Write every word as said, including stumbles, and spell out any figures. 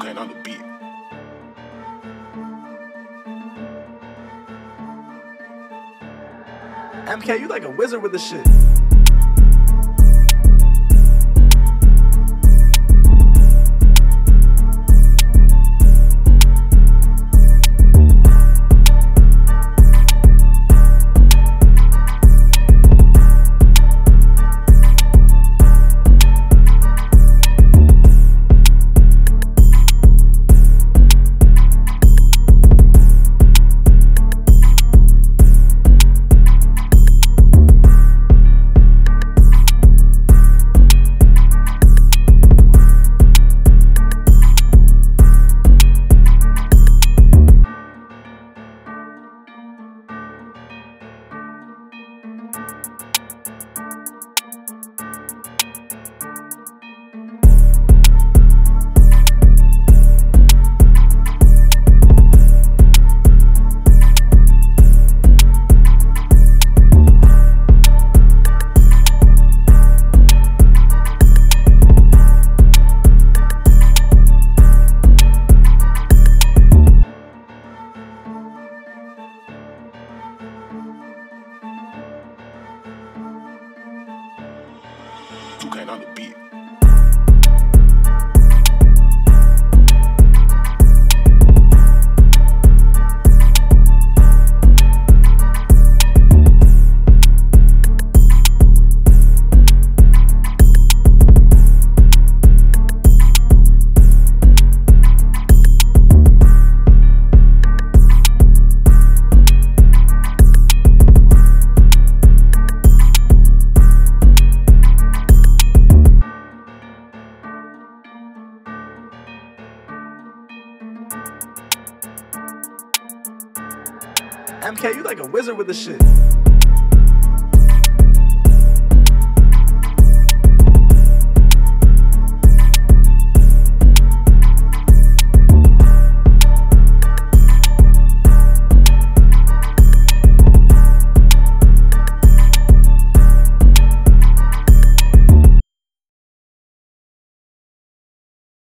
TuKan on the beat. M K, you like a wizard with this shit. TuKan on the beat. M K, you like a wizard with this shit.